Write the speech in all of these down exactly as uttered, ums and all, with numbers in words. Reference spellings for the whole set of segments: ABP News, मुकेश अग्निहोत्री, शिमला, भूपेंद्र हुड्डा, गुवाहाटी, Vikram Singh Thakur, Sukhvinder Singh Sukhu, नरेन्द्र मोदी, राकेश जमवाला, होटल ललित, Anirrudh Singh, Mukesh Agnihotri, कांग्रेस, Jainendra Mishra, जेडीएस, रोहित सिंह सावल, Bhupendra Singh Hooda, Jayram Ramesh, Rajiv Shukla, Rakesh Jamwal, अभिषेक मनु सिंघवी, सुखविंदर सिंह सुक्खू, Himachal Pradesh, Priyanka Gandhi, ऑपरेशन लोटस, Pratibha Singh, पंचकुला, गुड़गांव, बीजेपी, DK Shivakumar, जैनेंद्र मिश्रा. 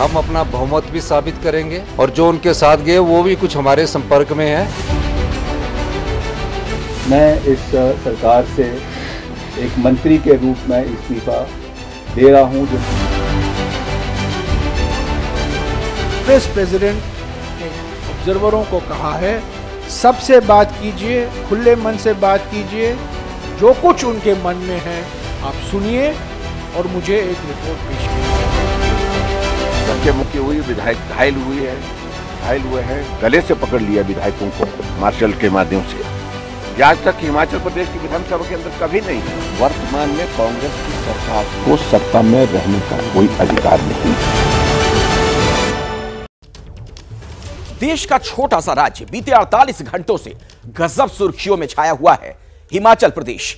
हम अपना बहुमत भी साबित करेंगे और जो उनके साथ गए वो भी कुछ हमारे संपर्क में हैं। मैं इस सरकार से एक मंत्री के रूप में इस्तीफा दे रहा हूँ। प्रेस प्रेसिडेंट ने ऑब्जर्वरों को कहा है, सबसे बात कीजिए, खुले मन से बात कीजिए, जो कुछ उनके मन में है आप सुनिए और मुझे एक रिपोर्ट पेश कीजिए। सबके मुख्य हुई विधायक घायल हुई है, घायल हुए हैं, गले से पकड़ लिया विधायकों को मार्शल के माध्यम से। आज तक हिमाचल प्रदेश की विधानसभा के अंदर कभी नहीं। वर्तमान में कांग्रेस की सरकार को सत्ता में रहने का कोई अधिकार नहीं। देश का छोटा सा राज्य बीते अड़तालीस घंटों से गजब सुर्खियों में छाया हुआ है, हिमाचल प्रदेश।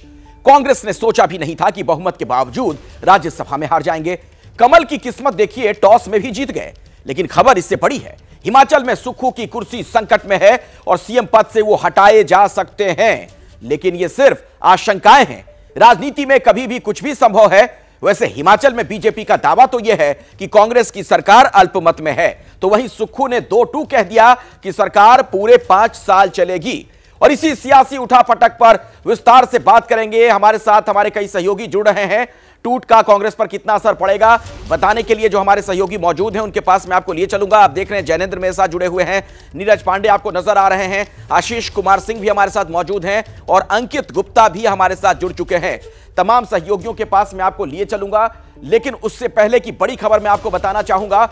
कांग्रेस ने सोचा भी नहीं था कि बहुमत के बावजूद राज्यसभा में हार जाएंगे। कमल की किस्मत देखिए, टॉस में भी जीत गए। लेकिन खबर इससे बड़ी है, हिमाचल में सुक्खू की कुर्सी संकट में है और सीएम पद से वो हटाए जा सकते हैं। लेकिन ये सिर्फ आशंकाएं हैं, राजनीति में कभी भी कुछ भी संभव है। वैसे हिमाचल में बीजेपी का दावा तो यह है कि कांग्रेस की सरकार अल्पमत में है, तो वहीं सुक्खू ने दो टूक कह दिया कि सरकार पूरे पांच साल चलेगी। और इसी सियासी उठापटक पर विस्तार से बात करेंगे। हमारे साथ हमारे कई सहयोगी जुड़ रहे हैं। टूट का कांग्रेस पर कितना असर पड़ेगा बताने के लिए जो हमारे सहयोगी मौजूद हैं उनके पास मैं आपको लिए चलूंगा। आप देख रहे हैं जैनेंद्र मिश्रा जुड़े हुए हैं, नीरज पांडे आपको नजर आ रहे हैं, आशीष कुमार सिंह भी हमारे साथ मौजूद हैं और अंकित गुप्ता भी हमारे साथ जुड़ चुके हैं। तमाम सहयोगियों के पास मैं आपको लिए चलूंगा, लेकिन उससे पहले की बड़ी खबर मैं आपको बताना चाहूंगा।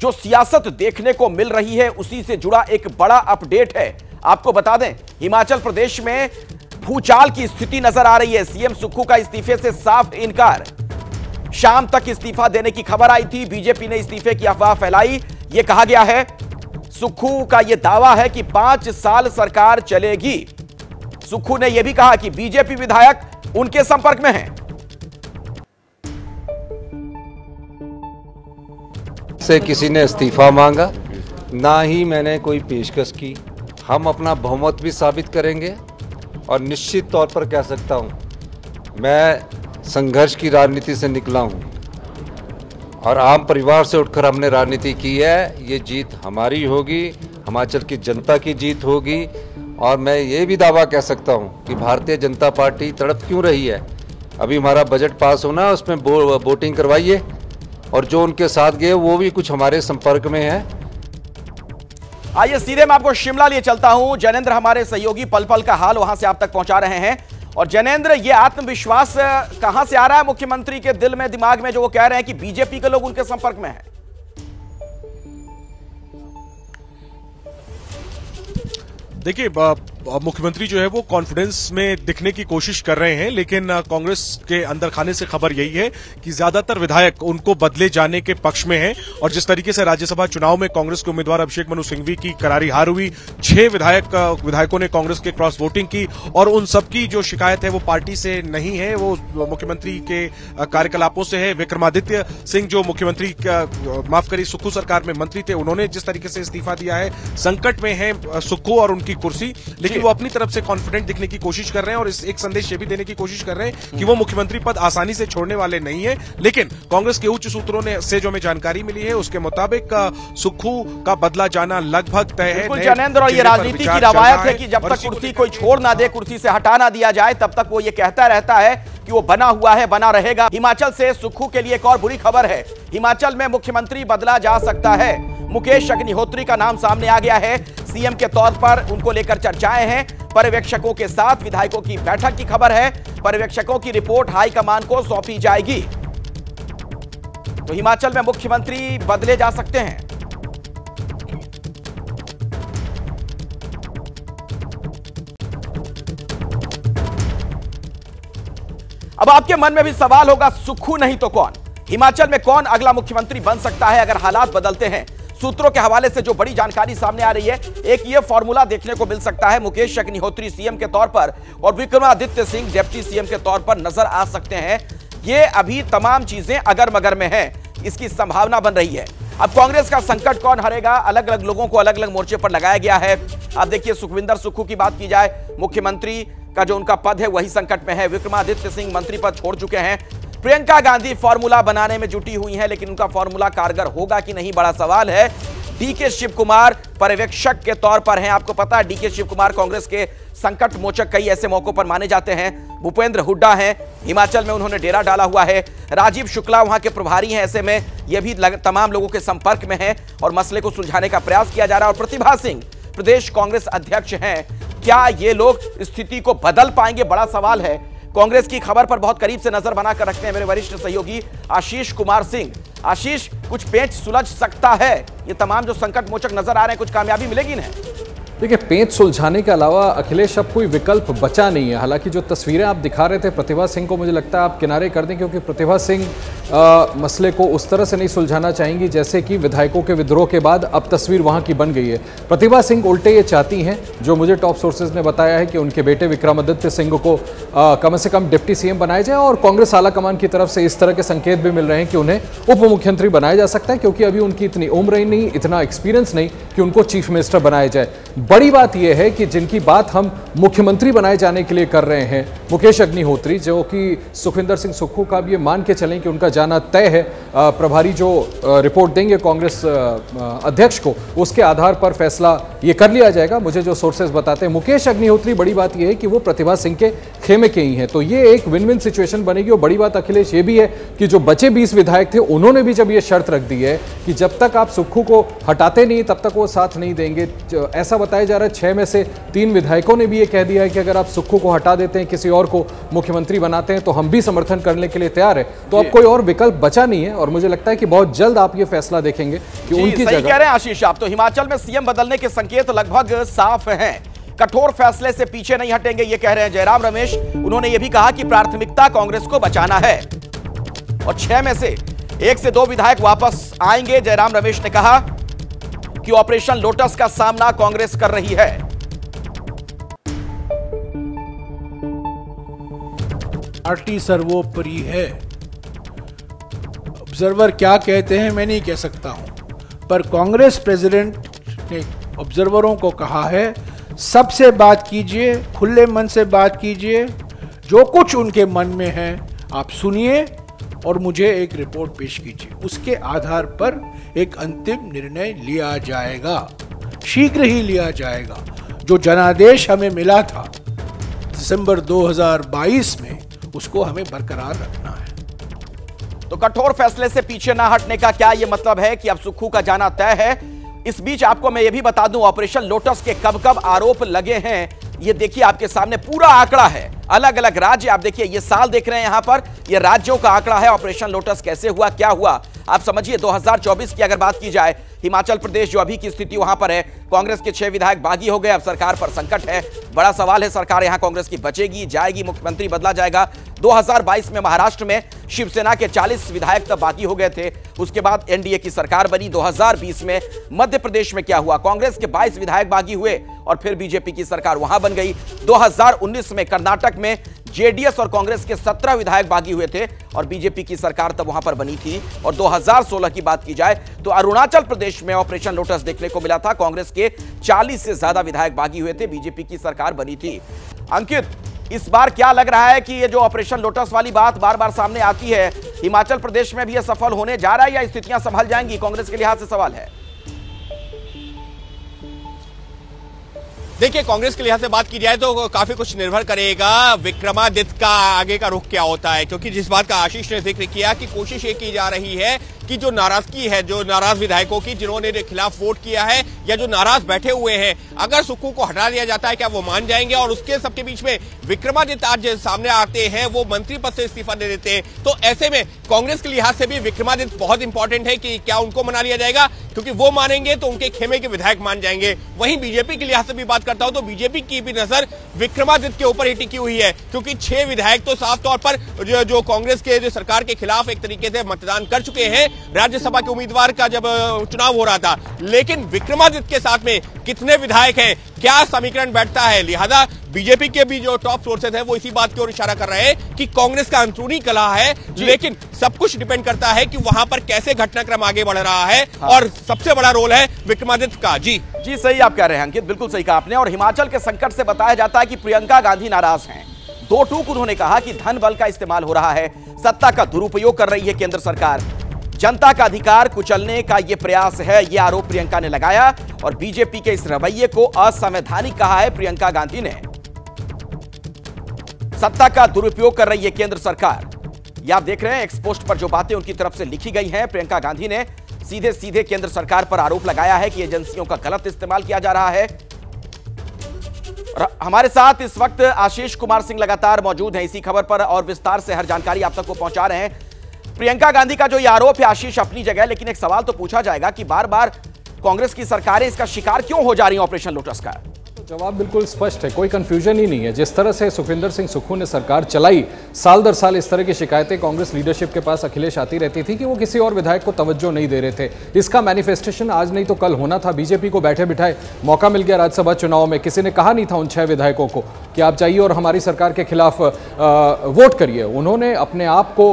जो सियासत देखने को मिल रही है उसी से जुड़ा एक बड़ा अपडेट है। आपको बता दें, हिमाचल प्रदेश में भूचाल की स्थिति नजर आ रही है। सीएम सुक्खू का इस्तीफे से साफ इनकार। शाम तक इस्तीफा देने की खबर आई थी, बीजेपी ने इस्तीफे की अफवाह फैलाई। यह कहा गया है, सुक्खू का यह दावा है कि पांच साल सरकार चलेगी। सुक्खू ने यह भी कहा कि बीजेपी विधायक उनके संपर्क में हैं। से किसी ने इस्तीफा मांगा, ना ही मैंने कोई पेशकश की। हम अपना बहुमत भी साबित करेंगे और निश्चित तौर पर कह सकता हूं, मैं संघर्ष की राजनीति से निकला हूं और आम परिवार से उठकर हमने राजनीति की है। ये जीत हमारी होगी, हिमाचल की जनता की जीत होगी। और मैं ये भी दावा कह सकता हूं कि भारतीय जनता पार्टी तड़प क्यों रही है। अभी हमारा बजट पास होना है, उसमें बो, वोटिंग करवाइए और जो उनके साथ गए वो भी कुछ हमारे संपर्क में है। आइए सीधे मैं आपको शिमला लिए चलता हूं। जैनेंद्र हमारे सहयोगी पल पल का हाल वहां से आप तक पहुंचा रहे हैं। और जैनेंद्र, ये आत्मविश्वास कहां से आ रहा है मुख्यमंत्री के दिल में, दिमाग में, जो वो कह रहे हैं कि बीजेपी के लोग उनके संपर्क में हैं? देखिए, मुख्यमंत्री जो है वो कॉन्फिडेंस में दिखने की कोशिश कर रहे हैं, लेकिन कांग्रेस के अंदर खाने से खबर यही है कि ज्यादातर विधायक उनको बदले जाने के पक्ष में हैं। और जिस तरीके से राज्यसभा चुनाव में कांग्रेस के उम्मीदवार अभिषेक मनु सिंघवी की करारी हार हुई, छह विधायक विधायकों ने कांग्रेस के क्रॉस वोटिंग की और उन सबकी जो शिकायत है वो पार्टी से नहीं है, वो मुख्यमंत्री के कार्यकलापों से है। विक्रमादित्य सिंह जो मुख्यमंत्री माफ करिए सुक्खू सरकार में मंत्री थे, उन्होंने जिस तरीके से इस्तीफा दिया है, संकट में है सुक्खू और उनकी कुर्सी, लेकिन वो अपनी तरफ से कॉन्फिडेंट दिखने की कोशिश कर रहे हैं और इस एक संदेश ये भी देने की कोशिश कर रहे हैं कि वो मुख्यमंत्री पद आसानी से छोड़ने वाले नहीं है। लेकिन कांग्रेस के उच्च सूत्रों ने से जो हमें जानकारी मिली है उसके मुताबिक सुक्खू का बदला जाना लगभग तय है। जनेंद्र, और ये राजनीति की रवायत है कि जब तक कुर्सी कोई छोड़ ना दे, कुर्सी से हटा ना दिया जाए, तब तक वो ये कहता रहता है कि वो बना हुआ है, बना रहेगा। हिमाचल से सुक्खू के लिए एक और बुरी खबर है, हिमाचल में मुख्यमंत्री बदला जा सकता है। मुकेश अग्निहोत्री का नाम सामने आ गया है, सीएम के तौर पर उनको लेकर चर्चाएं हैं। पर्यवेक्षकों के साथ विधायकों की बैठक की खबर है, पर्यवेक्षकों की रिपोर्ट हाईकमान को सौंपी जाएगी। तो हिमाचल में मुख्यमंत्री बदले जा सकते हैं। अब आपके मन में भी सवाल होगा, सुक्खू नहीं तो कौन? हिमाचल में कौन अगला मुख्यमंत्री बन सकता है अगर हालात बदलते हैं? सूत्रों के हवाले से जो बड़ी जानकारी सामने आ रही है, एक ये फॉर्मूला देखने को मिल सकता है, मुकेश अग्निहोत्री सीएम के तौर पर और विक्रमादित्य सिंह डिप्टी सीएम के तौर पर नजर आ सकते हैं। ये अभी तमाम चीजें अगर मगर में है, इसकी संभावना बन रही है। अब कांग्रेस का संकट कौन हरेगा, अलग अलग लोगों को अलग अलग मोर्चे पर लगाया गया है। अब देखिए, सुखविंदर सुक्खू की बात की जाए, मुख्यमंत्री का जो उनका पद है वही संकट में है। विक्रमादित्य सिंह मंत्री पद छोड़ चुके हैं, प्रियंका गांधी फॉर्मूला बनाने में जुटी हुई हैं, लेकिन उनका फॉर्मूला कारगर होगा कि नहीं, बड़ा सवाल है। डीके शिवकुमार पर्यवेक्षक के तौर पर हैं, आपको पता है डीके शिवकुमार कांग्रेस के संकट मोचक कई ऐसे मौकों पर माने जाते हैं। भूपेंद्र हुड्डा हैं, हिमाचल में उन्होंने डेरा डाला हुआ है। राजीव शुक्ला वहां के प्रभारी हैं, ऐसे में यह भी तमाम लोगों के संपर्क में हैं और मसले को सुलझाने का प्रयास किया जा रहा है। और प्रतिभा सिंह प्रदेश कांग्रेस अध्यक्ष हैं, क्या ये लोग स्थिति को बदल पाएंगे, बड़ा सवाल है। कांग्रेस की खबर पर बहुत करीब से नजर बनाकर रखते हैं मेरे वरिष्ठ सहयोगी आशीष कुमार सिंह। आशीष, कुछ पेंच सुलझ सकता है, ये तमाम जो संकट मोचक नजर आ रहे हैं, कुछ कामयाबी मिलेगी ना? देखिए, पेंच सुलझाने के अलावा अखिलेश अब कोई विकल्प बचा नहीं है। हालांकि जो तस्वीरें आप दिखा रहे थे प्रतिभा सिंह को, मुझे लगता है आप किनारे कर दें, क्योंकि प्रतिभा सिंह मसले को उस तरह से नहीं सुलझाना चाहेंगी जैसे कि विधायकों के विद्रोह के बाद अब तस्वीर वहां की बन गई है। प्रतिभा सिंह उल्टे ये चाहती हैं, जो मुझे टॉप सोर्सेज ने बताया है कि उनके बेटे विक्रमादित्य सिंह को आ, कम से कम डिप्टी सीएम बनाया जाए, और कांग्रेस आला कमान की तरफ से इस तरह के संकेत भी मिल रहे हैं कि उन्हें उप मुख्यमंत्री बनाया जा सकता है, क्योंकि अभी उनकी इतनी उम्र ही नहीं, इतना एक्सपीरियंस नहीं कि उनको चीफ मिनिस्टर बनाया जाए। बड़ी बात यह है कि जिनकी बात हम मुख्यमंत्री बनाए जाने के लिए कर रहे हैं, मुकेश अग्निहोत्री, जो कि सुखविंदर सिंह सुक्खू का, अब ये मान के चलें कि उनका जाना तय है, प्रभारी जो रिपोर्ट देंगे कांग्रेस अध्यक्ष को, उसके आधार पर फैसला ये कर लिया जाएगा, मुझे जो सोर्सेज बताते हैं। मुकेश अग्निहोत्री, बड़ी बात यह है कि वो प्रतिभा सिंह के खेमे के ही हैं, तो ये एक विन विन सिचुएशन बनेगी। और बड़ी बात अखिलेश ये भी है कि जो बचे बीस विधायक थे, उन्होंने भी जब ये शर्त रख दी है कि जब तक आप सुक्खू को हटाते नहीं तब तक वो साथ नहीं देंगे, ऐसा बताया जा रहा है। छह में से तीन विधायकों ने भी ये कह दिया है कि अगर आप सुक्खू को हटा देते हैं, किसी और को मुख्यमंत्री बनाते हैं, तो हम भी समर्थन करने के लिए तैयार है। तो अब कोई और विकल्प बचा नहीं है, और मुझे लगता है कि बहुत जल्द आप ये फैसला देखेंगे कि उनकी सही जगह। कह रहे हैं आशीष आप, तो हिमाचल में सीएम बदलने के संकेत लगभग साफ हैं, कठोर फैसले से पीछे नहीं हटेंगे, ये कह रहे हैं जयराम रमेश। उन्होंने ये भी कहा कि प्राथमिकता कांग्रेस को बचाना है, और छह में से एक से दो विधायक वापस आएंगे। जयराम रमेश ने कहा कि ऑपरेशन लोटस का सामना कांग्रेस कर रही है। पार्टी सर्वोपरि है। ऑब्जर्वर क्या कहते हैं मैं नहीं कह सकता हूं, पर कांग्रेस प्रेसिडेंट ने ऑब्जर्वरों को कहा है, सबसे बात कीजिए, खुले मन से बात कीजिए, जो कुछ उनके मन में है आप सुनिए और मुझे एक रिपोर्ट पेश कीजिए, उसके आधार पर एक अंतिम निर्णय लिया जाएगा, शीघ्र ही लिया जाएगा। जो जनादेश हमें मिला था दिसंबर दो हज़ार बाईस में, उसको हमें बरकरार रखना है। तो कठोर फैसले से पीछे ना हटने का क्या यह मतलब है कि अब सुक्खू का जाना तय है? इस बीच आपको मैं यह भी बता दूं, ऑपरेशन लोटस के कब कब आरोप लगे हैं, ये देखिए आपके सामने पूरा आंकड़ा है। अलग अलग राज्य आप देखिए, ये साल देख रहे हैं यहां पर, ये राज्यों का आंकड़ा है। ऑपरेशन लोटस कैसे हुआ, क्या हुआ, आप समझिए। दो हज़ार चौबीस की अगर बात की जाए, हिमाचल प्रदेश जो अभी की स्थिति वहां पर है, कांग्रेस के छह विधायक बागी हो गए, अब सरकार पर संकट है। बड़ा सवाल है सरकार यहां कांग्रेस की बचेगी, जाएगी, मुख्यमंत्री बदला जाएगा। दो हज़ार बाईस में महाराष्ट्र में शिवसेना के चालीस विधायक तब बागी हो गए थे, उसके बाद एनडीए की सरकार बनी। दो हज़ार बीस में मध्य प्रदेश में क्या हुआ, कांग्रेस के बाईस विधायक बागी हुए और फिर बीजेपी की सरकार वहां बन गई। दो हज़ार उन्नीस में कर्नाटक में जेडीएस और कांग्रेस के सत्रह विधायक बागी हुए थे और बीजेपी की सरकार तब वहां पर बनी थी। और दो हज़ार सोलह की बात की जाए तो अरुणाचल प्रदेश में ऑपरेशन लोटस देखने को मिला था, कांग्रेस के चालीस से ज्यादा विधायक बागी हुए थे, बीजेपी की सरकार बनी थी। अंकित, इस बार क्या लग रहा है कि ये जो ऑपरेशन लोटस वाली बात बार बार सामने आती है, हिमाचल प्रदेश में भी यह सफल होने जा रहा है या स्थितियां संभल जाएंगी कांग्रेस के लिहाज से, सवाल है। देखिए, कांग्रेस के लिहाज से बात की जाए तो काफी कुछ निर्भर करेगा विक्रमादित्य का आगे का रुख क्या होता है, क्योंकि जिस बात का आशीष ने जिक्र किया कि कोशिश ये की जा रही है कि जो नाराजगी है, जो नाराज विधायकों की जिन्होंने खिलाफ वोट किया है या जो नाराज बैठे हुए हैं, अगर सुक्खू को हटा दिया जाता है क्या वो मान जाएंगे? और उसके सबके बीच में विक्रमादित्य आज सामने आते हैं, वो मंत्री पद से इस्तीफा दे देते हैं, तो ऐसे में कांग्रेस के लिहाज से भी विक्रमादित्य बहुत इंपॉर्टेंट है कि क्या उनको मना लिया जाएगा, क्योंकि वो मानेंगे तो उनके खेमे के विधायक मान जाएंगे। वहीं बीजेपी के लिहाज से भी बात करता हूं तो बीजेपी की भी नजर विक्रमादित्य के ऊपर ही टिकी हुई है, क्योंकि छह विधायक तो साफ तौर पर जो कांग्रेस के जो सरकार के खिलाफ एक तरीके से मतदान कर चुके हैं राज्यसभा के उम्मीदवार का जब चुनाव हो रहा था, लेकिन विक्रमादित्य के साथ में कितने विधायक हैं, क्या समीकरण बैठता है? लिहाजा बीजेपी के भी जो टॉप सोर्सेज हैं वो इसी बात की ओर इशारा कर रहे हैं कि कांग्रेस का अंदरूनी कलह है, लेकिन सब कुछ डिपेंड करता है कि वहां पर कैसे घटनाक्रम आगे बढ़ रहा है। हाँ। और सबसे बड़ा रोल है विक्रमादित्य का। जी जी सही आप कह रहे हैं अंकित, बिल्कुल सही कहा आपने। और हिमाचल के संकट से बताया जाता है कि प्रियंका गांधी नाराज हैं, दो टूक उन्होंने कहा कि धन बल का इस्तेमाल हो रहा है, सत्ता का दुरुपयोग कर रही है केंद्र सरकार। जनता का अधिकार कुचलने का यह प्रयास है, यह आरोप प्रियंका ने लगाया और बीजेपी के इस रवैये को असंवैधानिक कहा है प्रियंका गांधी ने। सत्ता का दुरुपयोग कर रही है केंद्र सरकार, यह आप देख रहे हैं। एक्स पोस्ट पर जो बातें उनकी तरफ से लिखी गई हैं, प्रियंका गांधी ने सीधे सीधे केंद्र सरकार पर आरोप लगाया है कि एजेंसियों का गलत इस्तेमाल किया जा रहा है। हमारे साथ इस वक्त आशीष कुमार सिंह लगातार मौजूद हैं, इसी खबर पर और विस्तार से हर जानकारी आप तक को पहुंचा रहे हैं। प्रियंका गांधी का जो यह आरोप है आशीष अपनी जगह, लेकिन एक सवाल तो पूछा जाएगा कि बार बार कांग्रेस की सरकारें इसका शिकार क्यों हो जा रही हैं ऑपरेशन लोटस का? जवाब बिल्कुल स्पष्ट है, कोई कन्फ्यूजन ही नहीं है। जिस तरह से सुखविंदर सिंह सुक्खू ने सरकार चलाई, साल दर साल इस तरह की शिकायतें कांग्रेस लीडरशिप के पास अखिलेश आती रहती थी कि वो किसी और विधायक को तवज्जो नहीं दे रहे थे। इसका मैनिफेस्टेशन आज नहीं तो कल होना था। बीजेपी को बैठे बिठाए मौका मिल गया राज्यसभा चुनाव में। किसी ने कहा नहीं था उन छह विधायकों को कि आप जाइए और हमारी सरकार के खिलाफ वोट करिए। उन्होंने अपने आप को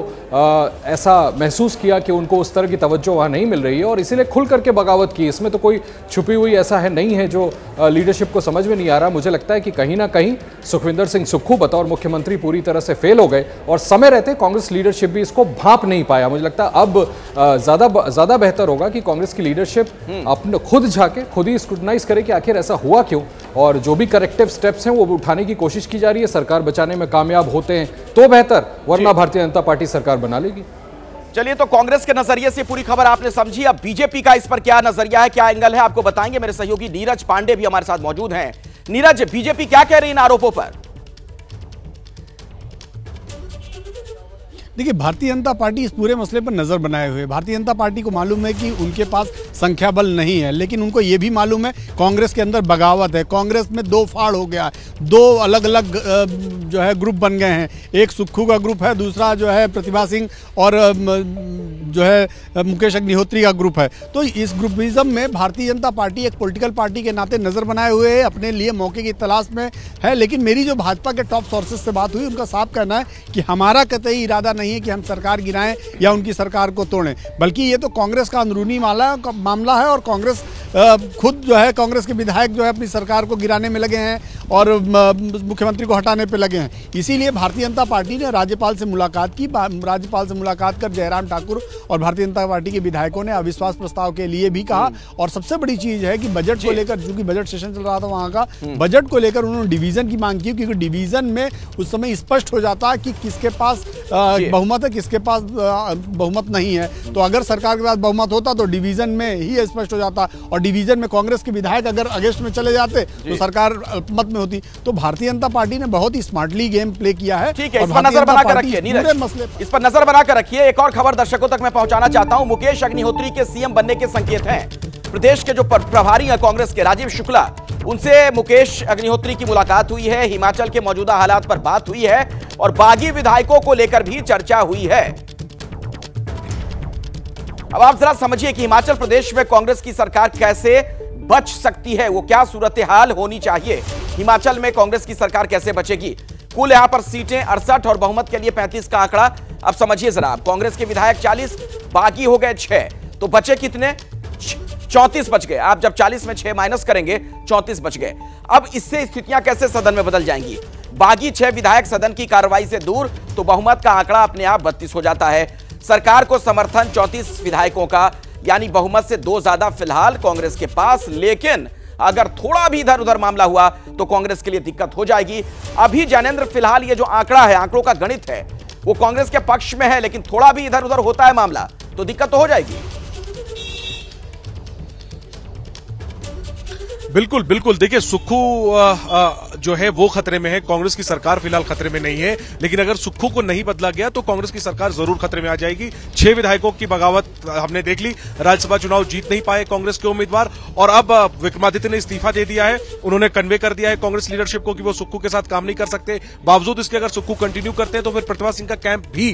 ऐसा महसूस किया कि उनको उस तरह की तवज्जो वहाँ नहीं मिल रही है और इसीलिए खुल करके बगावत की। इसमें तो कोई छुपी हुई ऐसा है नहीं है जो लीडरशिप को समझ में नहीं आ रहा। मुझे लगता है कि कहीं ना कहीं सुखविंदर सिंह सुक्खू बतौर मुख्यमंत्री पूरी तरह से फेल हो गए और समय रहते कांग्रेस लीडरशिप भी इसको भांप नहीं पाया। मुझे लगता है अब ज़्यादा ज़्यादा बेहतर होगा कि कांग्रेस की लीडरशिप अपने खुद झाके खुद ही स्क्रूटनाइज करे कि आखिर ऐसा हुआ क्यों, और जो भी करेक्टिव स्टेप्स हैं वो उठाने की कोशिश की जा रही है। सरकार बचाने में कामयाब होते हैं तो बेहतर, वरना भारतीय जनता पार्टी सरकार बना लेगी। चलिए, तो कांग्रेस के नजरिए से पूरी खबर आपने समझी। अब बीजेपी का इस पर क्या नजरिया है, क्या एंगल है, आपको बताएंगे। मेरे सहयोगी नीरज पांडे भी हमारे साथ मौजूद हैं। नीरज, बीजेपी क्या कह रही है इन आरोपों पर? देखिए, भारतीय जनता पार्टी इस पूरे मसले पर नज़र बनाए हुए। भारतीय जनता पार्टी को मालूम है कि उनके पास संख्या बल नहीं है, लेकिन उनको ये भी मालूम है कांग्रेस के अंदर बगावत है। कांग्रेस में दो फाड़ हो गया है, दो अलग अलग जो है ग्रुप बन गए हैं। एक सुक्खू का ग्रुप है, दूसरा जो है प्रतिभा सिंह और जो है मुकेश अग्निहोत्री का ग्रुप है। तो इस ग्रुपिज़म में भारतीय जनता पार्टी एक पॉलिटिकल पार्टी के नाते नज़र बनाए हुए है, अपने लिए मौके की तलाश में है। लेकिन मेरी जो भाजपा के टॉप सोर्सेज से बात हुई, उनका साफ कहना है कि हमारा कतई इरादा नहीं है कि हम सरकार गिराएं या उनकी सरकार को तोड़ें, बल्कि ये तो कांग्रेस का अंदरूनी मामला है और कांग्रेस खुद जो है कांग्रेस के विधायक जो है अपनी सरकार को गिराने में लगे हैं और मुख्यमंत्री को हटाने पे लगे हैं। इसीलिए भारतीय जनता पार्टी ने राज्यपाल से मुलाकात की। राज्यपाल से मुलाकात कर जयराम ठाकुर और भारतीय जनता पार्टी के विधायकों ने अविश्वास प्रस्ताव के लिए भी कहा। और सबसे बड़ी चीज़ है कि बजट को लेकर, चूँकि बजट सेशन चल रहा था वहाँ का, बजट को लेकर उन्होंने डिवीज़न की मांग की, क्योंकि डिवीज़न में उस समय स्पष्ट हो जाता कि किसके पास बहुमत है, किसके पास बहुमत नहीं है। तो अगर सरकार के पास बहुमत होता तो डिवीज़न में ही स्पष्ट हो जाता, और डिवीज़न में कांग्रेस के विधायक अगर अगेंस्ट में चले जाते तो सरकार अल्पमत में होती। तो भारतीय जनता पार्टी ने बहुत ही स्मार्टली गेम प्ले किया है। ठीक है, इस पर नजर बना कर रखिए नीरज, इस पर नजर बना कर रखिए। एक और खबर दर्शकों तक मैं पहुंचाना चाहता हूं। मुकेश अग्निहोत्री के सीएम बनने के संकेत हैं। प्रदेश के जो प्रभारी हैं कांग्रेस के, राजीव शुक्ला, उनसे मुकेश अग्निहोत्री की मुलाकात हुई है। हिमाचल के मौजूदा हालात पर बात हुई है और बागी विधायकों को लेकर भी चर्चा हुई है। अब आप जरा समझिए कि हिमाचल प्रदेश में कांग्रेस की सरकार कैसे बच सकती है, वो क्या सूरत हाल होनी चाहिए। हिमाचल में कांग्रेस की सरकार कैसे बचेगी? कुल यहां पर सीटें अड़सठ और बहुमत के लिए पैंतीस का आंकड़ा। अब समझिए जरा, कांग्रेस के विधायक चालीस, बागी हो गए छह, तो बचे कितने? चौंतीस बच गए। आप जब चालीस में छह माइनस करेंगे, चौंतीस बच गए। अब इससे स्थितियां कैसे सदन में बदल जाएंगी? बागी छह विधायक सदन की कार्रवाई से दूर, तो बहुमत का आंकड़ा अपने आप बत्तीस हो जाता है। सरकार को समर्थन चौंतीस विधायकों का, यानी बहुमत से दो ज्यादा फिलहाल कांग्रेस के पास। लेकिन अगर थोड़ा भी इधर उधर मामला हुआ तो कांग्रेस के लिए दिक्कत हो जाएगी। अभी जैनेंद्र, फिलहाल ये जो आंकड़ा है, आंकड़ों का गणित है, वो कांग्रेस के पक्ष में है, लेकिन थोड़ा भी इधर उधर होता है मामला तो दिक्कत तो हो जाएगी। बिल्कुल बिल्कुल, देखिए सुक्खू जो है वो खतरे में है, कांग्रेस की सरकार फिलहाल खतरे में नहीं है। लेकिन अगर सुक्खू को नहीं बदला गया तो कांग्रेस की सरकार जरूर खतरे में आ जाएगी। छह विधायकों की बगावत हमने देख ली, राज्यसभा चुनाव जीत नहीं पाए कांग्रेस के उम्मीदवार। और अब विक्रमादित्य ने इस्तीफा दे दिया है, उन्होंने कन्वे कर दिया है कांग्रेस लीडरशिप को कि वो सुक्खू के साथ काम नहीं कर सकते। बावजूद इसके अगर सुक्खू कंटिन्यू करते हैं तो फिर प्रतिभा सिंह का कैंप भी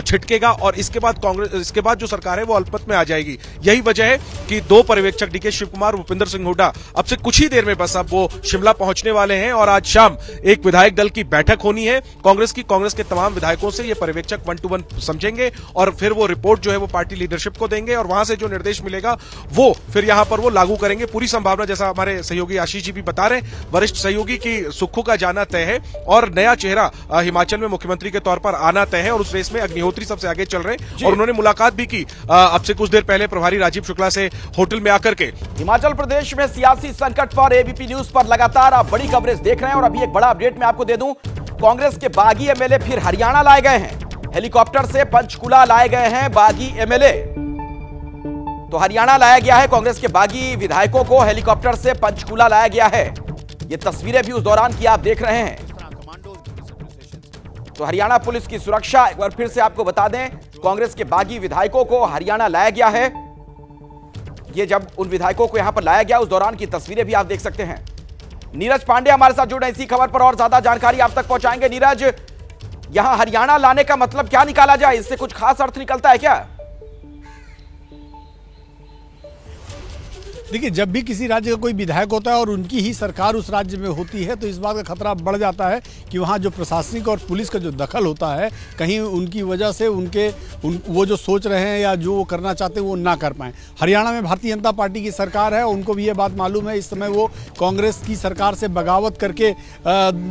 छिटकेगा और इसके बाद कांग्रेस, इसके बाद जो सरकार है वो अल्पमत में आ जाएगी। यही वजह है कि दो पर्यवेक्षक डीके शिवकुमार, भूपेंद्र सिंह हुड्डा अब से कुछ ही देर में बस अब वो शिमला पहुंचने वाले हैं और आज शाम एक विधायक दल की बैठक होनी है कांग्रेस की। कांग्रेस के तमाम विधायकों से ये पर्यवेक्षक वन टू वन समझेंगे और फिर वो रिपोर्ट जो है वो पार्टी लीडरशिप को देंगे और वहां से जो निर्देश मिलेगा वो फिर यहां पर वो लागू करेंगे। पूरी संभावना, जैसा हमारे सहयोगी आशीष जी भी बता रहे हैं, वरिष्ठ सहयोगी की सुक्खू का जाना तय है और नया चेहरा हिमाचल में मुख्यमंत्री के तौर पर आना तय है और उस रेस में अग्निहोत्री सबसे आगे चल रहे हैं और उन्होंने मुलाकात भी की अब से कुछ देर पहले प्रभारी राजीव शुक्ला से होटल में आकर के। हिमाचल प्रदेश में सियासी संकट पर एबीपी न्यूज पर लगातार आप बड़ी कवरेज देख रहे हैं और अभी एक बड़ा अपडेट मैं आपको दे दूं, कांग्रेस के बागी एमएलए फिर हरियाणा लाए गए हैं, हेलीकॉप्टर से पंचकुला लाए गए हैं बागी एमएलए। तो हरियाणा लाया गया है, कांग्रेस के बागी विधायकों को हेलीकॉप्टर से पंचकुला लाया गया है। ये तस्वीरें भी उस दौरान की आप देख रहे हैं। तो हरियाणा पुलिस की सुरक्षा, एक बार फिर से आपको बता दें, कांग्रेस के बागी विधायकों को हरियाणा लाया गया है। ये जब उन विधायकों को यहां पर लाया गया उस दौरान की तस्वीरें भी आप देख सकते हैं। नीरज पांडे हमारे साथ जुड़ रहे हैं इसी खबर पर और ज्यादा जानकारी आप तक पहुंचाएंगे। नीरज, यहां हरियाणा लाने का मतलब क्या निकाला जाए, इससे कुछ खास अर्थ निकलता है क्या? देखिए, जब भी किसी राज्य का कोई विधायक होता है और उनकी ही सरकार उस राज्य में होती है तो इस बात का खतरा बढ़ जाता है कि वहाँ जो प्रशासनिक और पुलिस का जो दखल होता है कहीं उनकी वजह से उनके उन वो जो सोच रहे हैं या जो वो करना चाहते हैं वो ना कर पाएँ। हरियाणा में भारतीय जनता पार्टी की सरकार है, उनको भी ये बात मालूम है। इस समय वो कांग्रेस की सरकार से बगावत करके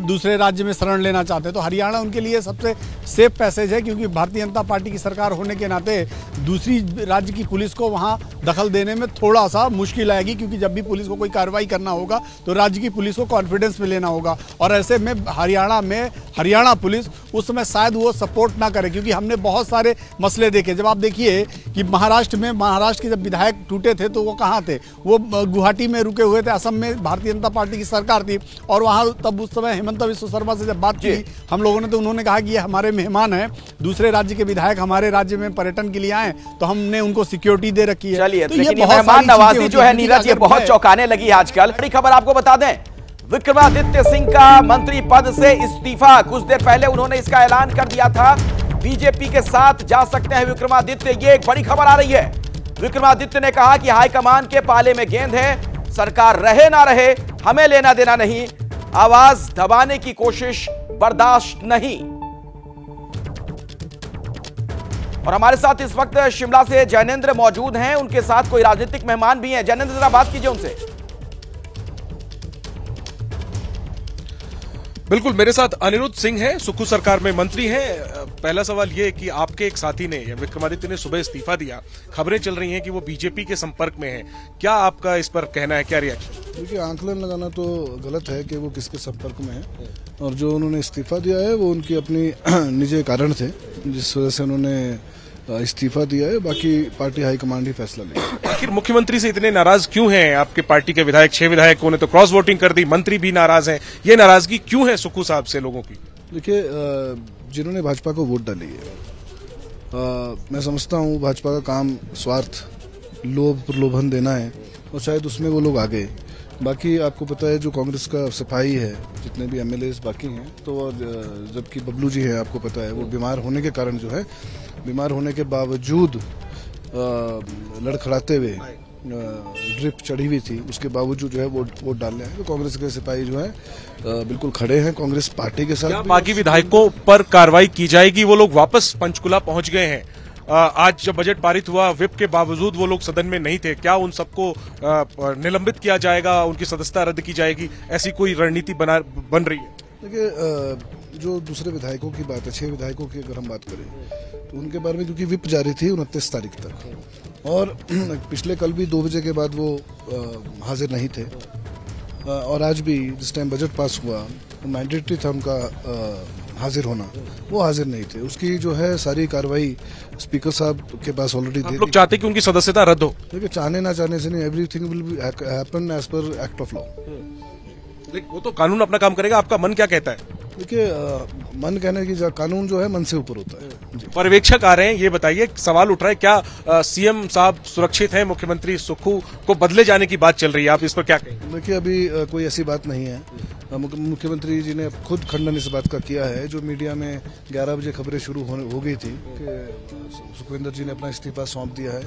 दूसरे राज्य में शरण लेना चाहते हैं, तो हरियाणा उनके लिए सबसे सेफ पैसेज है क्योंकि भारतीय जनता पार्टी की सरकार होने के नाते दूसरी राज्य की पुलिस को वहाँ दखल देने में थोड़ा सा मुश्किल आएगी क्योंकि जब भी पुलिस को कोई कार्रवाई करना होगा तो राज्य की पुलिस को कॉन्फिडेंस में लेना होगा और ऐसे में हरियाणा में हरियाणा पुलिस उस समय शायद वो सपोर्ट ना करे क्योंकि हमने बहुत सारे मसले देखे। जब आप देखिए कि महाराष्ट्र में महाराष्ट्र के जब विधायक टूटे थे तो वो कहाँ थे, वो गुवाहाटी में रुके हुए थे। असम में भारतीय जनता पार्टी की सरकार थी और वहाँ तब उस समय हिमंत बिस्वा शर्मा से जब बात की हम लोगों ने तो उन्होंने कहा कि ये हमारे मेहमान हैं, दूसरे राज्य के विधायक हमारे राज्य में पर्यटन के लिए आए तो हमने उनको सिक्योरिटी दे रखी है। नीरज, ये बहुत चौंकाने लगी आजकल। बड़ी खबर आपको बता दें, विक्रमादित्य सिंह का मंत्री पद से इस्तीफा, कुछ देर पहले उन्होंने इसका ऐलान कर दिया था। बीजेपी के साथ जा सकते हैं विक्रमादित्य, ये एक बड़ी खबर आ रही है। विक्रमादित्य ने कहा कि हाईकमान के पाले में गेंद है, सरकार रहे ना रहे हमें लेना देना नहीं, आवाज दबाने की कोशिश बर्दाश्त नहीं। और हमारे साथ इस वक्त शिमला से जैनेंद्र मौजूद हैं, उनके साथ कोई राजनीतिक मेहमान भी हैं। जैनेंद्र, जरा बात कीजिए उनसे। बिल्कुल, मेरे साथ अनिरुद्ध सिंह हैं, सुक्खू सरकार में मंत्री हैं। पहला सवाल ये कि आपके एक साथी ने, विक्रमादित्य ने सुबह इस्तीफा दिया, खबरें चल रही हैं कि वो बीजेपी के संपर्क में हैं, क्या आपका इस पर कहना है, क्या रिएक्शन? देखिए, आंकलन लगाना तो गलत है कि वो किसके संपर्क में है और जो उन्होंने इस्तीफा दिया है वो उनकी अपनी निजी कारण थे जिस वजह से उन्होंने इस्तीफा दिया है, बाकी पार्टी हाईकमांड ही फैसला लेगी। आखिर मुख्यमंत्री से इतने नाराज क्यों हैं आपके पार्टी के विधायक? छह विधायकों ने तो क्रॉस वोटिंग कर दी, मंत्री भी नाराज हैं, ये नाराजगी क्यों है सुक्खू साहब से लोगों की? देखिए, जिन्होंने भाजपा को वोट डाली है, आ, मैं समझता हूँ भाजपा का काम स्वार्थ, लोभ, प्रलोभन देना है और शायद उसमें वो लोग आ गए। बाकी आपको पता है जो कांग्रेस का सफाई है, जितने भी एमएलए बाकी हैं, तो जबकि बबलू जी हैं, आपको पता है वो बीमार होने के कारण जो है, बीमार होने के बावजूद लड़खड़ाते हुए, ड्रिप चढ़ी हुई थी, उसके बावजूद जो है वोट वोट डालने हैं। तो कांग्रेस के सिपाही जो है बिल्कुल खड़े हैं कांग्रेस पार्टी के साथ। बाकी विधायकों पर कार्रवाई की जाएगी, वो लोग वापस पंचकुला पहुँच गए हैं। आज जब बजट पारित हुआ विप के बावजूद वो लोग सदन में नहीं थे, क्या उन सबको निलंबित किया जाएगा, उनकी सदस्यता रद्द की जाएगी, ऐसी कोई रणनीति बना बन रही है? देखिए, जो दूसरे विधायकों की बात है, छह विधायकों की अगर हम बात करें तो उनके बारे में क्योंकि विप जारी थी उनतीस तारीख तक और पिछले कल भी दो बजे के बाद वो हाजिर नहीं थे और आज भी जिस टाइम बजट पास हुआ मैंडेटरी था उनका हाजिर होना, वो हाजिर नहीं थे। उसकी जो है सारी कार्रवाई स्पीकर साहब के पास ऑलरेडी दे दी। लोग चाहते कि उनकी सदस्यता रद्द हो, देखिए चाहने ना चाहने से नहीं, everything will be happen as per act of law, वो तो कानून अपना काम करेगा। आपका मन क्या कहता है? देखिए, मन कहने की, कानून जो है मन से ऊपर होता है। पर्यवेक्षक आ रहे हैं, ये बताइए, सवाल उठ रहा है क्या सीएम साहब सुरक्षित हैं? मुख्यमंत्री सुक्खू को बदले जाने की बात चल रही है, आप इस पर क्या कहें? देखिए, अभी कोई ऐसी बात नहीं है, मुख्यमंत्री जी ने खुद खंडन इस बात का किया है जो मीडिया में ग्यारह बजे खबरें शुरू हो गई थी कि सुखविंदर जी ने अपना इस्तीफा सौंप दिया है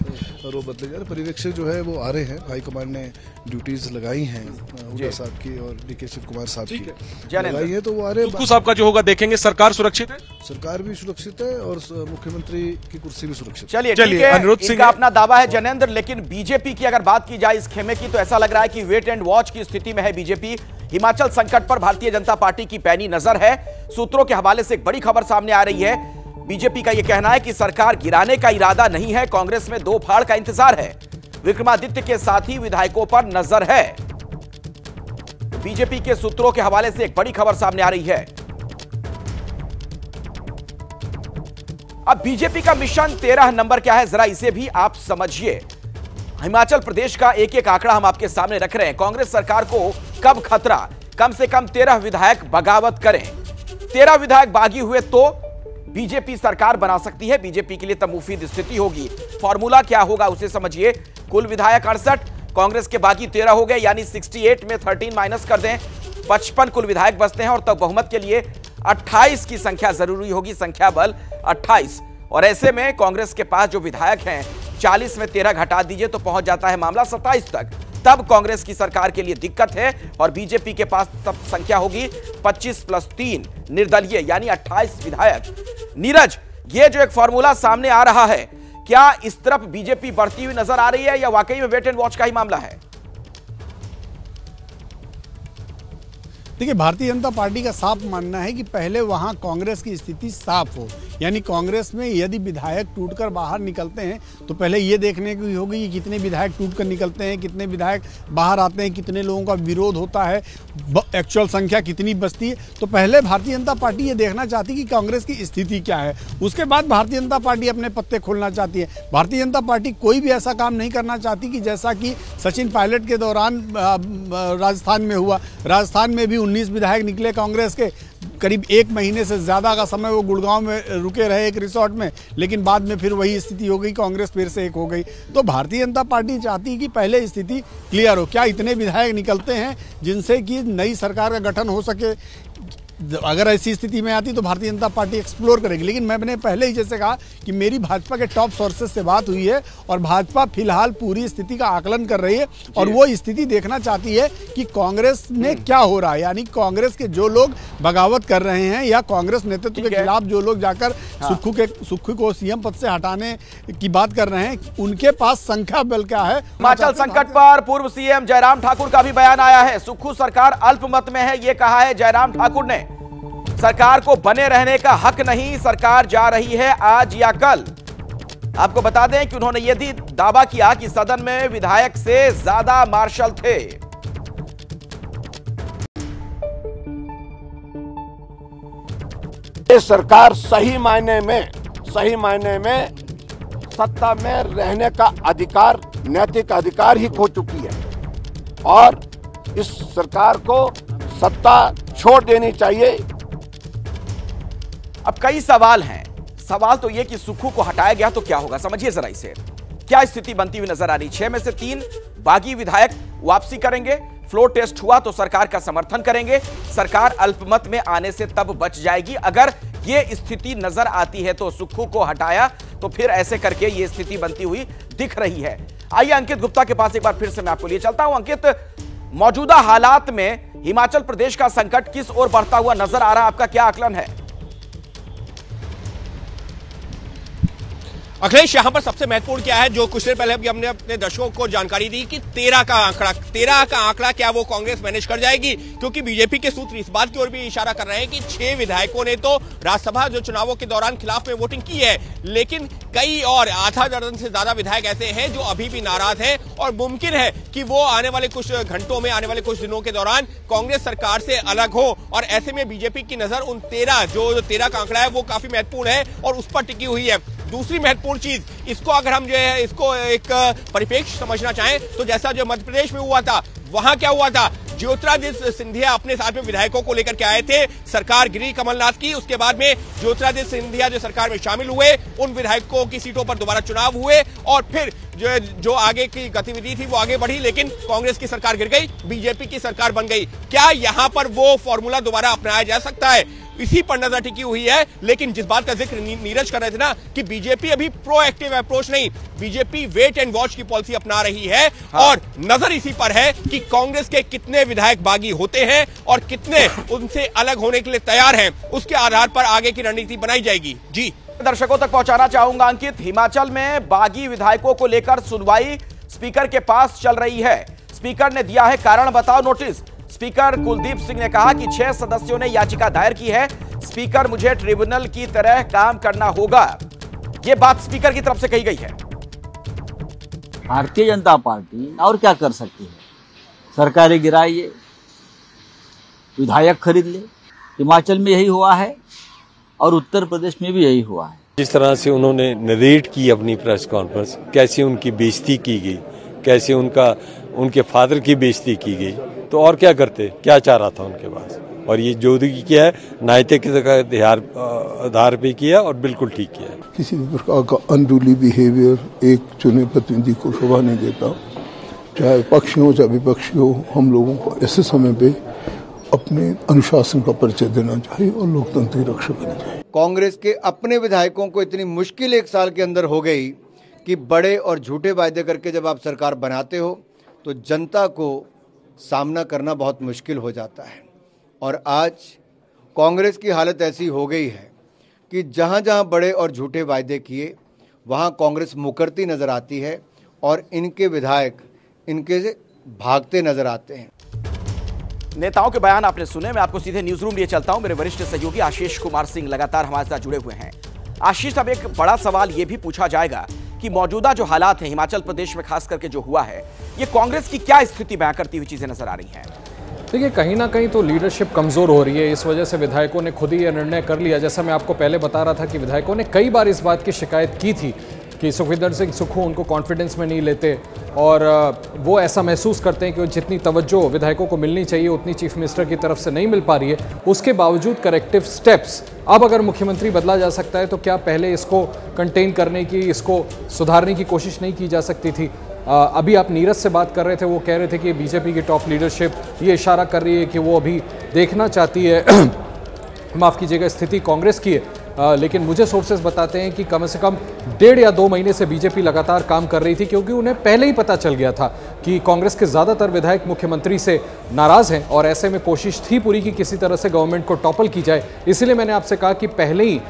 और वो बदले जा रहे परिवेक्ष्य जो है वो आ रहे हैं। हाईकमान ने ड्यूटीज लगाई हैं हुड्डा साहब की और डीके शिवकुमार साहब की लगाई है, तो वो आ रहे हैं। साहब का जो होगा देखेंगे। सरकार सुरक्षित है, सरकार भी सुरक्षित है और मुख्यमंत्री की कुर्सी भी सुरक्षित। चलिए चलिए अनिरुद्ध सिंह का अपना दावा है जनेंद्र, लेकिन बीजेपी की अगर बात की जाए इस खेमे की तो ऐसा लग रहा है कि वेट एंड वॉच की स्थिति में है बीजेपी। हिमाचल संकट पर भारतीय जनता पार्टी की पैनी नजर है। सूत्रों के हवाले से एक बड़ी खबर सामने आ रही है। बीजेपी का यह कहना है कि सरकार गिराने का इरादा नहीं है, कांग्रेस में दो फाड़ का इंतजार है, विक्रमादित्य के साथ ही विधायकों पर नजर है। बीजेपी के सूत्रों के हवाले से एक बड़ी खबर सामने आ रही है। अब बीजेपी का मिशन तेरह नंबर क्या है, जरा इसे भी आप समझिए। हिमाचल प्रदेश का एक एक आंकड़ा हम आपके सामने रख रहे हैं। कांग्रेस सरकार को कब खतरा, कम से कम तेरह विधायक बगावत करें। तेरह विधायक बागी हुए तो बीजेपी सरकार बना सकती है। बीजेपी के लिए तब मुफीद स्थिति होगी। फॉर्मूला क्या होगा उसे समझिए। कुल विधायक अड़सठ, कांग्रेस के बाकी तेरह हो गए, यानी अड़सठ में तेरह माइनस कर दें, पचपन कुल विधायक बचते हैं और तब बहुमत के लिए अट्ठाईस की संख्या जरूरी होगी, संख्या बल अट्ठाईस। और ऐसे में कांग्रेस के पास जो विधायक हैं चालीस में तेरह घटा दीजिए तो पहुंच जाता है मामला सत्ताईस तक। तब कांग्रेस की सरकार के लिए दिक्कत है और बीजेपी के पास तब संख्या होगी पच्चीस प्लस तीन निर्दलीय, यानी अट्ठाईस विधायक। नीरज, ये जो एक फॉर्मूला सामने आ रहा है, क्या इस तरफ बीजेपी बढ़ती हुई नजर आ रही है या वाकई में वेट एंड वॉच का ही मामला है? देखिए, भारतीय जनता पार्टी का साफ मानना है कि पहले वहां कांग्रेस की स्थिति साफ हो, यानी कांग्रेस में यदि विधायक टूटकर बाहर निकलते हैं तो पहले ये देखने की होगी कि कितने विधायक टूटकर निकलते हैं, कितने विधायक बाहर आते हैं, कितने लोगों का विरोध होता है, एक्चुअल संख्या कितनी बचती है। तो पहले भारतीय जनता पार्टी ये देखना चाहती है कि कांग्रेस की स्थिति क्या है, उसके बाद भारतीय जनता पार्टी अपने पत्ते खोलना चाहती है। भारतीय जनता पार्टी कोई भी ऐसा काम नहीं करना चाहती कि जैसा कि सचिन पायलट के दौरान राजस्थान में हुआ। राजस्थान में भी उन्नीस विधायक निकले कांग्रेस के, करीब एक महीने से ज़्यादा का समय वो गुड़गांव में रुके रहे एक रिसोर्ट में, लेकिन बाद में फिर वही स्थिति हो गई, कांग्रेस फिर से एक हो गई। तो भारतीय जनता पार्टी चाहती है कि पहले स्थिति क्लियर हो, क्या इतने विधायक निकलते हैं जिनसे कि नई सरकार का गठन हो सके। अगर ऐसी स्थिति में आती तो भारतीय जनता पार्टी एक्सप्लोर करेगी, लेकिन मैंने पहले ही जैसे कहा कि मेरी भाजपा के टॉप सोर्सेज से बात हुई है और भाजपा फिलहाल पूरी स्थिति का आकलन कर रही है और वो स्थिति देखना चाहती है कि कांग्रेस में क्या हो रहा है, यानी कांग्रेस के जो लोग बगावत कर रहे हैं या कांग्रेस नेतृत्व के खिलाफ जो लोग जाकर हाँ। सुक्खू के सुक्खू को सीएम पद से हटाने की बात कर रहे हैं, उनके पास संख्या बल क्या है। हिमाचल संकट पर पूर्व सीएम जयराम ठाकुर का भी बयान आया है। सुक्खू सरकार अल्पमत में है, ये कहा है जयराम ठाकुर ने। सरकार को बने रहने का हक नहीं, सरकार जा रही है आज या कल। आपको बता दें कि उन्होंने यह भी दावा किया कि सदन में विधायक से ज्यादा मार्शल थे। ये सरकार सही मायने में सही मायने में सत्ता में रहने का अधिकार, नैतिक अधिकार ही खो चुकी है और इस सरकार को सत्ता छोड़ देनी चाहिए। अब कई सवाल हैं। सवाल तो यह कि सुक्खू को हटाया गया तो क्या होगा, समझिए जरा इसे। क्या स्थिति बनती हुई नजर आ रही? छह में से तीन बागी विधायक वापसी करेंगे, फ्लोर टेस्ट हुआ तो सरकार का समर्थन करेंगे, सरकार अल्पमत में आने से तब बच जाएगी। अगर यह स्थिति नजर आती है तो सुक्खू को हटाया तो फिर ऐसे करके यह स्थिति बनती हुई दिख रही है। आइए अंकित गुप्ता के पास एक बार फिर से मैं आपको लिए चलता हूं। अंकित, मौजूदा हालात में हिमाचल प्रदेश का संकट किस ओर बढ़ता हुआ नजर आ रहा है, आपका क्या आकलन है? अखिलेश, यहां पर सबसे महत्वपूर्ण क्या है, जो कुछ देर पहले भी हमने अपने दर्शकों को जानकारी दी कि तेरह का आंकड़ा तेरह का आंकड़ा क्या वो कांग्रेस मैनेज कर जाएगी? क्योंकि बीजेपी के सूत्र इस बात की ओर भी इशारा कर रहे हैं कि छह विधायकों ने तो राज्यसभा जो चुनावों के दौरान खिलाफ में वोटिंग की है, लेकिन कई और आधा दर्जन से ज्यादा विधायक ऐसे हैं जो अभी भी नाराज हैं और मुमकिन है कि वो आने वाले कुछ घंटों में, आने वाले कुछ दिनों के दौरान कांग्रेस सरकार से अलग हो। और ऐसे में बीजेपी की नजर उन तेरह जो तेरह का आंकड़ा है वो काफी महत्वपूर्ण है और उस पर टिकी हुई है। दूसरी महत्वपूर्ण चीज, इसको अगर हम जो है इसको एक परिप्रेक्ष्य समझना चाहें तो जैसा जो मध्य प्रदेश में हुआ था, वहां क्या हुआ था, ज्योतिरादित्य सिंधिया अपने साथ में विधायकों को लेकर के आए थे, सरकार गिरी कमलनाथ की, उसके बाद में ज्योतिरादित्य सिंधिया जो सरकार में शामिल हुए, उन विधायकों की सीटों पर दोबारा चुनाव हुए और फिर जो जो आगे की गतिविधि थी वो आगे बढ़ी, लेकिन कांग्रेस की सरकार गिर गई, बीजेपी की सरकार बन गई। क्या यहां पर वो फॉर्मूला दोबारा अपनाया जा सकता है, इसी पर नजर टिकी हुई है। लेकिन जिस बात का जिक्र नी, नीरज कर रहे थे ना कि बीजेपी अभी प्रोएक्टिव अप्रोच नहीं, बीजेपी वेट एंड वॉच की पॉलिसी अपना रही है। हाँ। और नजर इसी पर है कि कांग्रेस के कितने विधायक बागी होते हैं और कितने उनसे अलग होने के लिए तैयार हैं, उसके आधार पर आगे की रणनीति बनाई जाएगी। जी दर्शकों तक पहुंचाना चाहूंगा अंकित, हिमाचल में बागी विधायकों को लेकर सुनवाई स्पीकर के पास चल रही है। स्पीकर ने दिया है कारण बताओ नोटिस। स्पीकर कुलदीप सिंह ने कहा कि छह सदस्यों ने याचिका दायर की है, स्पीकर मुझे ट्रिब्यूनल की तरह काम करना होगा, यह बात स्पीकर की तरफ से कही गई है। भारतीय जनता पार्टी और क्या कर सकती है, सरकारें गिराइए, विधायक खरीद ले। हिमाचल में यही हुआ है और उत्तर प्रदेश में भी यही हुआ है। जिस तरह से उन्होंने नरेट की अपनी प्रेस कॉन्फ्रेंस, कैसे उनकी बेइज्जती की गई, कैसे उनका उनके फादर की बेइज्जती की गई, तो और क्या करते, क्या चाह रहा था उनके पास। और ये जो भी किया है नायते के आधार पे किया और बिल्कुल ठीक किया। किसी भी प्रकार का अनरूली बिहेवियर एक चुने प्रतिनिधि को शोभा नहीं देता, चाहे पक्षी हो चाहे विपक्षी हो। हम लोगों को ऐसे समय पे अपने अनुशासन का परिचय देना चाहिए और लोकतंत्र की रक्षा करनी चाहिए। कांग्रेस के अपने विधायकों को इतनी मुश्किल एक साल के अंदर हो गई कि बड़े और झूठे वायदे करके जब आप सरकार बनाते हो तो जनता को सामना करना बहुत मुश्किल हो जाता है। और आज कांग्रेस की हालत ऐसी हो गई है कि जहाँ जहाँ बड़े और झूठे वायदे किए वहाँ कांग्रेस मुकरती नजर आती है और इनके विधायक इनके से भागते नजर आते हैं। नेताओं के बयान आपने सुने, मैं आपको सीधे न्यूज रूम लिए चलता हूँ। मेरे वरिष्ठ सहयोगी आशीष कुमार सिंह लगातार हमारे साथ जुड़े हुए हैं। आशीष, अब एक बड़ा सवाल ये भी पूछा जाएगा कि मौजूदा जो हालात हैं हिमाचल प्रदेश में खास करके जो हुआ है, ये कांग्रेस की क्या स्थिति बयां करती हुई चीजें नजर आ रही हैं? देखिए, कहीं ना कहीं तो लीडरशिप कमज़ोर हो रही है, इस वजह से विधायकों ने खुद ही यह निर्णय कर लिया। जैसा मैं आपको पहले बता रहा था कि विधायकों ने कई बार इस बात की शिकायत की थी कि सुखविंदर सिंह सुक्खू उनको कॉन्फिडेंस में नहीं लेते और वो ऐसा महसूस करते हैं कि जितनी तवज्जो विधायकों को मिलनी चाहिए उतनी चीफ मिनिस्टर की तरफ से नहीं मिल पा रही है। उसके बावजूद करेक्टिव स्टेप्स, अब अगर मुख्यमंत्री बदला जा सकता है तो क्या पहले इसको कंटेन करने की, इसको सुधारने की कोशिश नहीं की जा सकती थी? आ, अभी आप नीरज से बात कर रहे थे, वो कह रहे थे कि बीजेपी की टॉप लीडरशिप ये इशारा कर रही है कि वो अभी देखना चाहती है, माफ़ कीजिएगा, स्थिति कांग्रेस की है। आ, लेकिन मुझे सोर्सेस बताते हैं कि कम से कम डेढ़ या दो महीने से बीजेपी लगातार काम कर रही थी, क्योंकि उन्हें पहले ही पता चल गया था कि कांग्रेस के ज़्यादातर विधायक मुख्यमंत्री से नाराज़ हैं और ऐसे में कोशिश थी पूरी कि किसी तरह से गवर्नमेंट को टॉपल की जाए। इसीलिए मैंने आपसे कहा कि पहले ही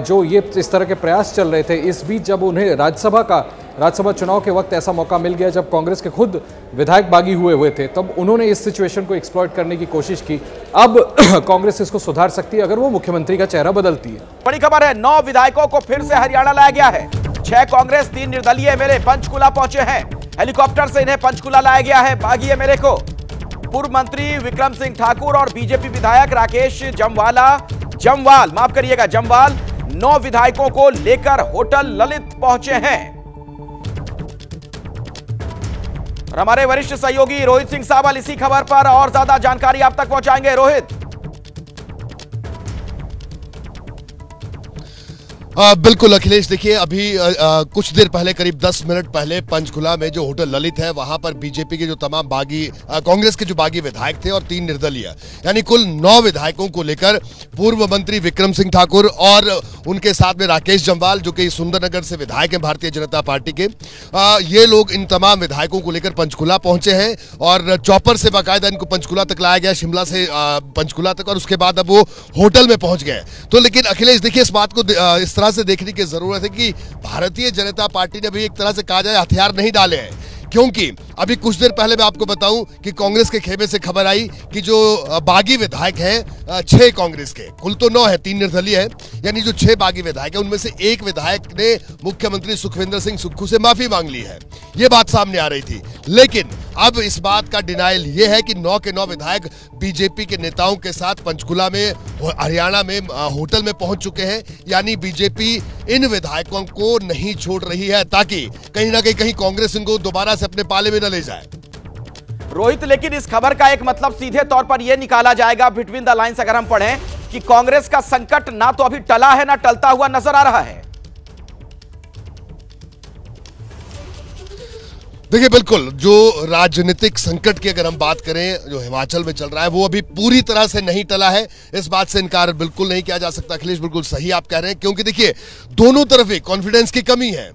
जो ये इस तरह के प्रयास चल रहे थे, इस बीच जब उन्हें राज्यसभा का राज्यसभा चुनाव के वक्त ऐसा मौका मिल गया जब कांग्रेस के खुद विधायक बागी हुए हुए थे, तब उन्होंने इस सिचुएशन को एक्सप्लॉइट करने की कोशिश की। अब कांग्रेस इसको सुधार सकती है अगर वो मुख्यमंत्री का चेहरा बदलती है। बड़ी खबर है, नौ विधायकों को फिर से हरियाणा लाया गया है। छह कांग्रेस, तीन निर्दलीय एमएलए पंचकूला पहुंचे हैं। हेलीकॉप्टर से इन्हें पंचकूला लाया गया है। बागी एमएलए को पूर्व मंत्री विक्रम सिंह ठाकुर और बीजेपी विधायक राकेश जमवाला जमवाल माफ करिएगा जमवाल नौ विधायकों को लेकर होटल ललित पहुंचे हैं। और हमारे वरिष्ठ सहयोगी रोहित सिंह सावल इसी खबर पर और ज्यादा जानकारी आप तक पहुंचाएंगे। रोहित, आ, बिल्कुल अखिलेश, देखिए अभी आ, आ, कुछ देर पहले करीब दस मिनट पहले पंचकुला में जो होटल ललित है वहां पर बीजेपी के जो तमाम बागी कांग्रेस के जो बागी विधायक थे और तीन निर्दलीय यानी कुल नौ विधायकों को लेकर पूर्व मंत्री विक्रम सिंह ठाकुर और उनके साथ में राकेश जमवाल जो कि सुंदरनगर से विधायक हैं भारतीय जनता पार्टी के, आ, ये लोग इन तमाम विधायकों को लेकर पंचकुला पहुंचे हैं और चौपर से बाकायदा इनको पंचकुला तक लाया गया, शिमला से पंचकुला तक, और उसके बाद अब वो होटल में पहुंच गए। तो लेकिन अखिलेश देखिए इस बात को इस तरह से देखने की जरूरत है कि भारतीय जनता पार्टी ने भी एक तरह से कहा जाए हथियार नहीं डाले हैं, क्योंकि अभी कुछ देर पहले मैं आपको बताऊं कि कांग्रेस के खेमे से खबर आई कि जो बागी विधायक हैं छह कांग्रेस के, कुल तो नौ है, तीन निर्दलीय है, यानी जो छह बागी विधायक हैं उनमें से एक विधायक ने मुख्यमंत्री सुखविंदर सिंह सुक्खू से माफी मांग ली है, ये बात सामने आ रही थी। लेकिन अब इस बात का डिनाइल ये है कि नौ के नौ विधायक बीजेपी के नेताओं के साथ पंचकुला में हरियाणा में होटल में पहुंच चुके हैं, यानी बीजेपी इन विधायकों को नहीं छोड़ रही है ताकि कहीं ना कहीं कहीं कांग्रेस इनको दोबारा से अपने पाले में न ले जाए। रोहित, लेकिन इस खबर का एक मतलब सीधे तौर पर यह निकाला जाएगा बिटवीन द लाइंस अगर हम पढ़ें कि कांग्रेस का संकट ना तो अभी टला है ना टलता हुआ नजर आ रहा है। देखिए बिल्कुल, जो राजनीतिक संकट की अगर हम बात करें जो हिमाचल में चल रहा है वो अभी पूरी तरह से नहीं टला है, इस बात से इनकार बिल्कुल नहीं किया जा सकता। अखिलेश बिल्कुल सही आप कह रहे हैं, क्योंकि देखिए दोनों तरफ ही कॉन्फिडेंस की कमी है,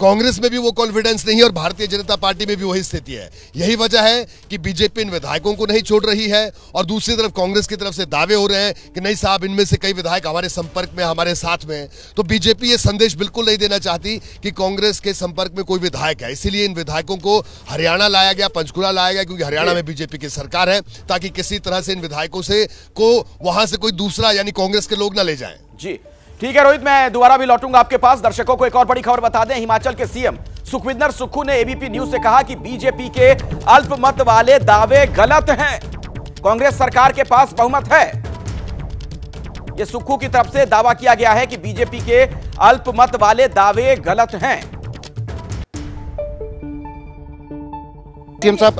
कांग्रेस में भी वो कॉन्फिडेंस नहीं है और भारतीय जनता पार्टी में भी वही स्थिति है। यही वजह है कि बीजेपी इन विधायकों को नहीं छोड़ रही है और दूसरी तरफ कांग्रेस की तरफ से दावे हो रहे हैं कि नहीं साहब, इनमें से कई विधायक हमारे संपर्क में, हमारे साथ में हैं। तो बीजेपी ये संदेश बिल्कुल नहीं देना चाहती कि कांग्रेस के संपर्क में कोई विधायक है, इसीलिए इन विधायकों को हरियाणा लाया गया, पंचकुला लाया गया, क्योंकि हरियाणा में बीजेपी की सरकार है, ताकि किसी तरह से इन विधायकों से को वहां से कोई दूसरा यानी कांग्रेस के लोग ना ले जाए। जी ठीक है रोहित, मैं दोबारा भी लौटूंगा आपके पास। दर्शकों को एक और बड़ी खबर बता दें, हिमाचल के सीएम सुखविंदर सुक्खू ने एबीपी न्यूज से कहा कि बीजेपी के अल्पमत वाले दावे गलत हैं, कांग्रेस सरकार के पास बहुमत है। यह सुक्खू की तरफ से दावा किया गया है कि बीजेपी के अल्पमत वाले दावे गलत हैं। सीएम साहब,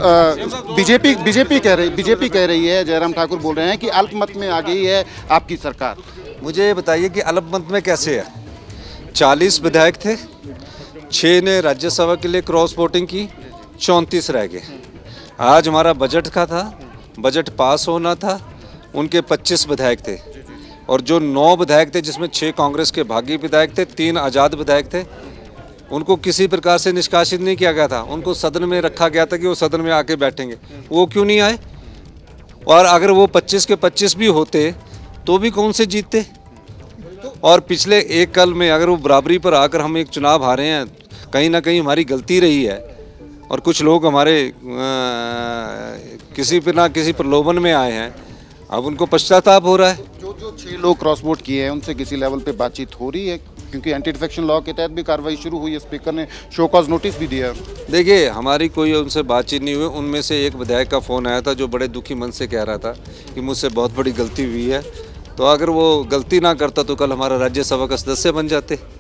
बीजेपी बीजेपी कह रही बीजेपी कह रही है, जयराम ठाकुर बोल रहे हैं कि अल्पमत में आ गई है आपकी सरकार। मुझे बताइए कि अल्पमत में कैसे है? चालीस विधायक थे, छः ने राज्यसभा के लिए क्रॉस वोटिंग की, चौंतीस रह गए। आज हमारा बजट का था, बजट पास होना था, उनके पच्चीस विधायक थे और जो नौ विधायक थे जिसमें छः कांग्रेस के भागी विधायक थे, तीन आज़ाद विधायक थे, उनको किसी प्रकार से निष्कासित नहीं किया गया था। उनको सदन में रखा गया था कि वो सदन में आके बैठेंगे, वो क्यों नहीं आए? और अगर वो पच्चीस के पच्चीस भी होते तो भी कौन से जीतते? और पिछले एक कल में अगर वो बराबरी पर आकर हम एक चुनाव हारे हैं, कहीं ना कहीं हमारी गलती रही है और कुछ लोग हमारे आ, किसी पर ना किसी प्रलोभन में आए हैं, अब उनको पश्चाताप हो रहा है। जो जो छह लोग क्रॉस वोट किए हैं उनसे किसी लेवल पे बातचीत हो रही है, क्योंकि एंटी डिफेक्शन लॉ के तहत भी कार्रवाई शुरू हुई है, स्पीकर ने शो कॉज नोटिस भी दिया। देखिए हमारी कोई उनसे बातचीत नहीं हुई, उनमें से एक विधायक का फ़ोन आया था जो बड़े दुखी मन से कह रहा था कि मुझसे बहुत बड़ी गलती हुई है, तो अगर वो गलती ना करता तो कल हमारा राज्यसभा का सदस्य बन जाते।